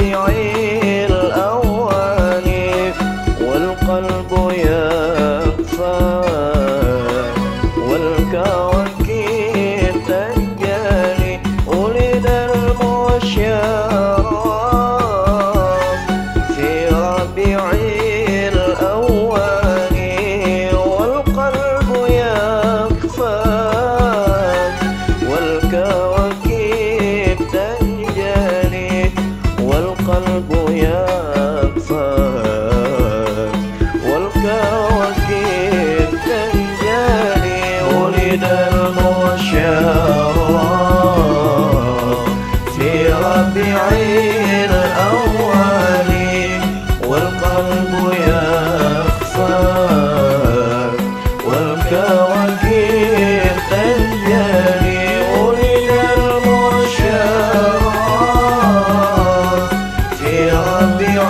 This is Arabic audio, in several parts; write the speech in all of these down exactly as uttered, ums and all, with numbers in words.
ربيع الأواني والقلب يقفى والكواكب تنجلي ولد المشارف في ربيع الأواني والقلب يقفى والكواكب تنجلي والقلب يقفى والكواكب تنجلي ولد المشارف في ربيع الأول والقلب يقفى والكواكب تنجلي ولد المشارف في ربيع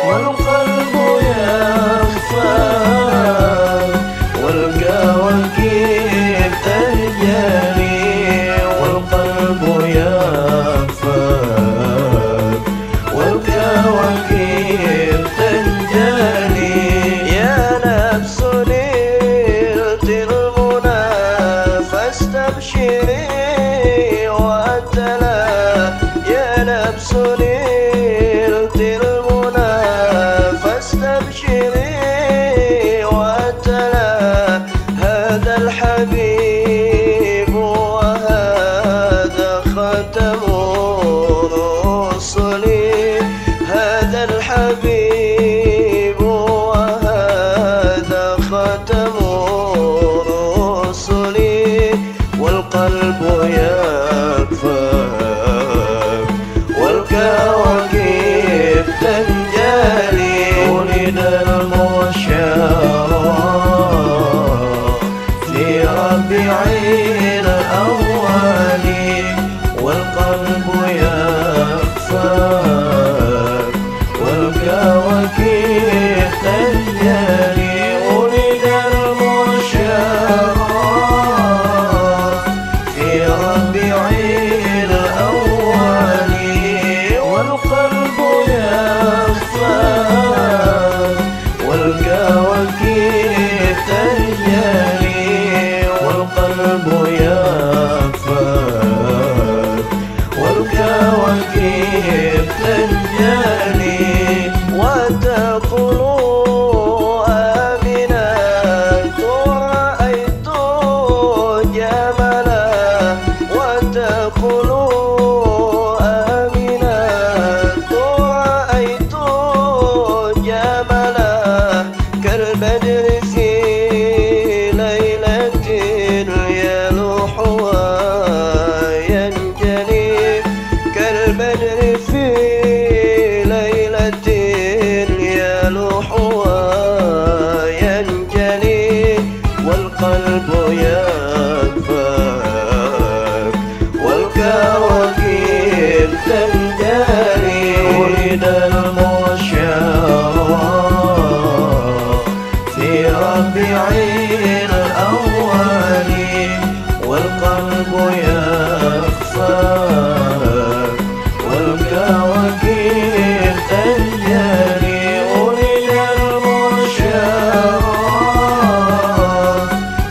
الأول والقلب يخفى والكواكب تنجلي والقلب يخفى والكواكب تنجلي يا نفس ليلة المنى فاستبشري وأنت لا يا نفس ليلة المنى فاستبشري وأنت لا هذا الحبيب وهذا خاتم رسلي هذا الحبيب وهذا خاتم رسلي والقلب يكفى والكواكب تنجلي ولد المشارف في ربيع الأول والقلب يخفى والكواكب تنجلي ولد المشارف في ربيع الأول والقلب يخفى والكواكب تنجلي والقلب والكواكب تنجلي وتقول آمنا رأيت جملا وتقول آمنا رأيت جملا كالبدر في ليلة يلوح وينجلي كالبدر في ليلة يلوح وينجلي والقلب يكفى والكواكب تنجلي ولد المشارف في ربيع الأول والقلب يكفى والكواكب تنجلي ولد المشارف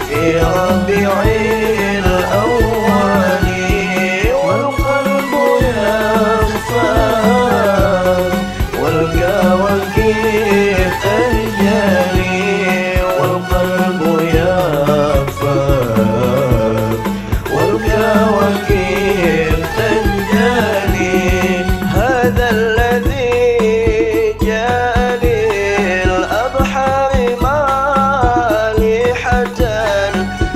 في ربيع الأول والقلب يخفى والكواكب تنجلي والقلب يخفى والكواكب تنجلي هذا الذي جاء للأبحار مالحة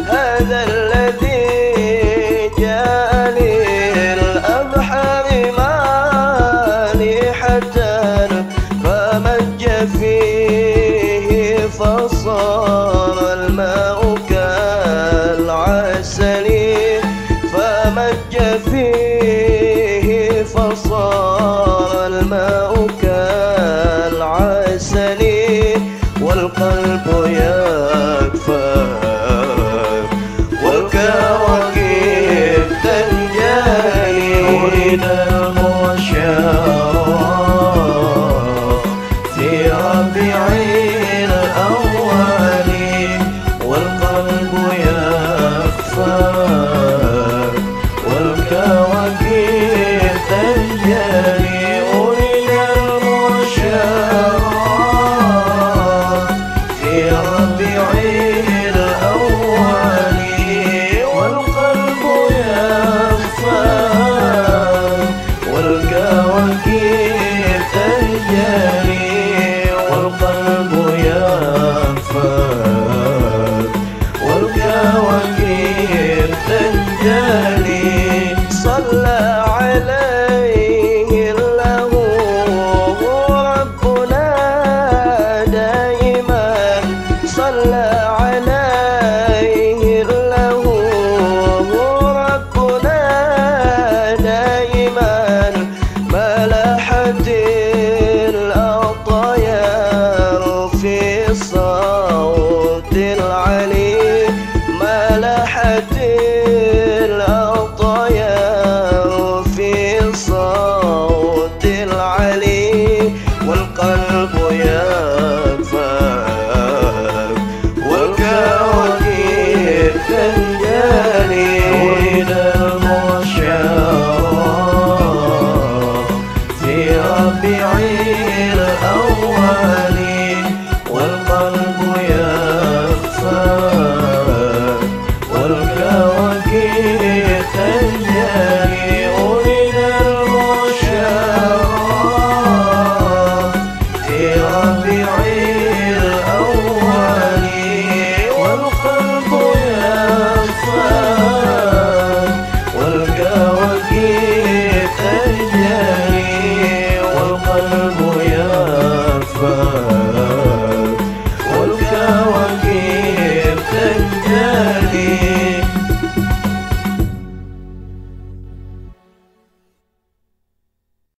هذا الذي جاء للأبحار مالحة فمج فيه فصار الماء كالعسل فمج فيه